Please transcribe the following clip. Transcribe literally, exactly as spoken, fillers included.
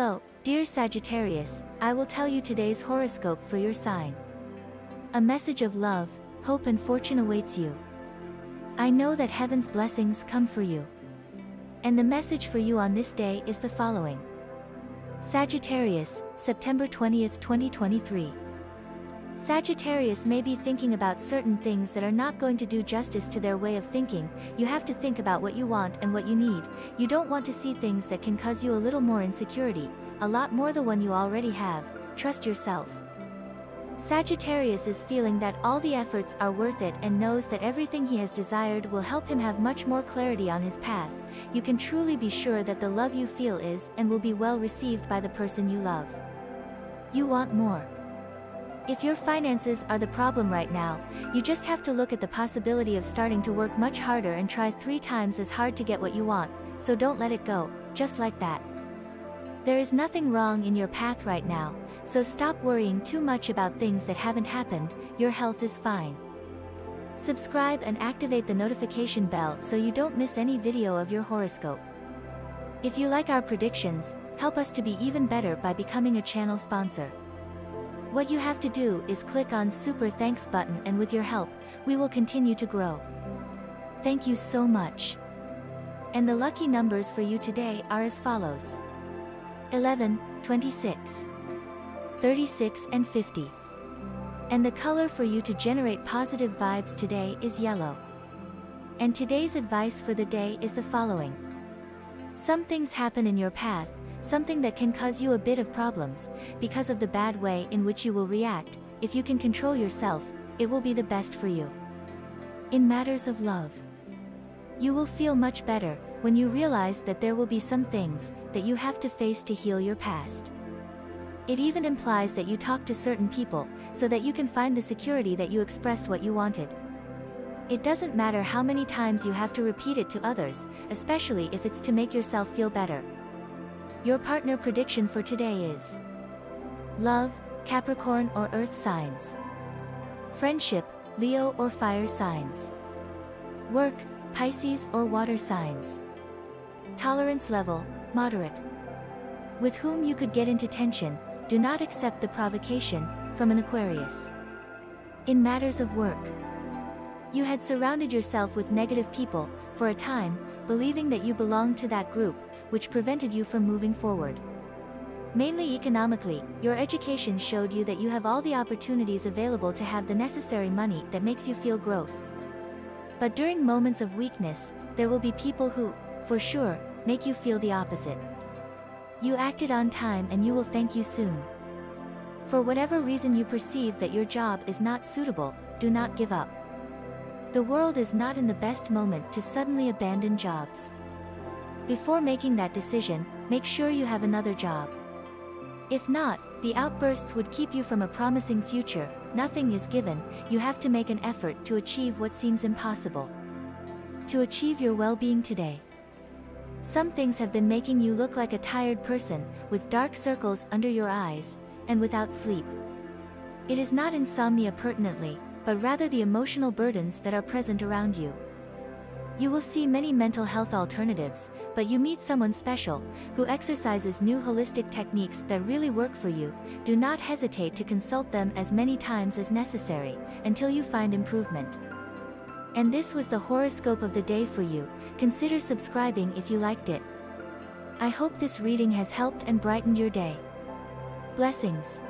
Hello, dear Sagittarius, I will tell you today's horoscope for your sign. A message of love, hope and fortune awaits you. I know that heaven's blessings come for you. And the message for you on this day is the following. Sagittarius, September twentieth twenty twenty-three. Sagittarius may be thinking about certain things that are not going to do justice to their way of thinking. You have to think about what you want and what you need. You don't want to see things that can cause you a little more insecurity, a lot more the one you already have. Trust yourself. Sagittarius is feeling that all the efforts are worth it and knows that everything he has desired will help him have much more clarity on his path. You can truly be sure that the love you feel is and will be well received by the person you love. You want more. If your finances are the problem right now, you just have to look at the possibility of starting to work much harder and try three times as hard to get what you want, so don't let it go, just like that. There is nothing wrong in your path right now, so stop worrying too much about things that haven't happened. Your health is fine. Subscribe and activate the notification bell so you don't miss any video of your horoscope. If you like our predictions, help us to be even better by becoming a channel sponsor. What you have to do is click on Super Thanks button, and with your help, we will continue to grow. Thank you so much. And the lucky numbers for you today are as follows. eleven, twenty-six, thirty-six and fifty. And the color for you to generate positive vibes today is yellow. And today's advice for the day is the following. Some things happen in your path, something that can cause you a bit of problems, because of the bad way in which you will react. If you can control yourself, it will be the best for you. In matters of love, you will feel much better when you realize that there will be some things that you have to face to heal your past. It even implies that you talk to certain people, so that you can find the security that you expressed what you wanted. It doesn't matter how many times you have to repeat it to others, especially if it's to make yourself feel better. Your partner prediction for today is love, Capricorn or Earth signs. Friendship, Leo or Fire signs. Work, Pisces or Water signs. Tolerance level, moderate. With whom you could get into tension, do not accept the provocation from an Aquarius. In matters of work, you had surrounded yourself with negative people for a time, believing that you belonged to that group, which prevented you from moving forward. Mainly economically, your education showed you that you have all the opportunities available to have the necessary money that makes you feel growth. But during moments of weakness, there will be people who, for sure, make you feel the opposite. You acted on time and you will thank you soon. For whatever reason you perceive that your job is not suitable, do not give up. The world is not in the best moment to suddenly abandon jobs. Before making that decision, make sure you have another job. If not, the outbursts would keep you from a promising future. Nothing is given, you have to make an effort to achieve what seems impossible. To achieve your well-being today. Some things have been making you look like a tired person, with dark circles under your eyes, and without sleep. It is not insomnia pertinently, but rather the emotional burdens that are present around you. You will see many mental health alternatives, but you meet someone special, who exercises new holistic techniques that really work for you. Do not hesitate to consult them as many times as necessary, until you find improvement. And this was the horoscope of the day for you. Consider subscribing if you liked it. I hope this reading has helped and brightened your day. Blessings.